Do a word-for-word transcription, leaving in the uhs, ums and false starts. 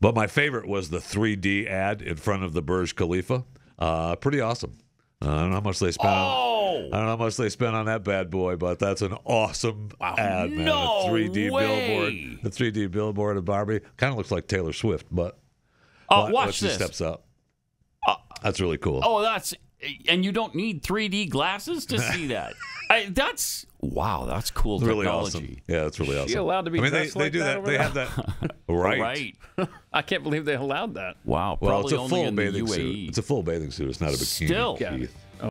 But my favorite was the three D ad in front of the Burj Khalifa. Uh, pretty awesome. Uh, I don't know how much they spent. Oh! On, I don't know how much they spent on that bad boy, but that's an awesome wow, ad, man. No a three D way. billboard, the three D billboard of Barbie. Kind of looks like Taylor Swift, but uh, watch, watch this. She steps up. Uh, that's really cool. Oh, that's and you don't need three D glasses to see that. I, that's wow, that's cool really technology. Awesome. Yeah, that's really awesome. She allowed to be I mean, dressed they, like they do that. that they there? have that right. right. I can't believe they allowed that. Wow. Well, it's a full bathing suit. It's a full bathing suit. It's not a bikini. Still. Yeah.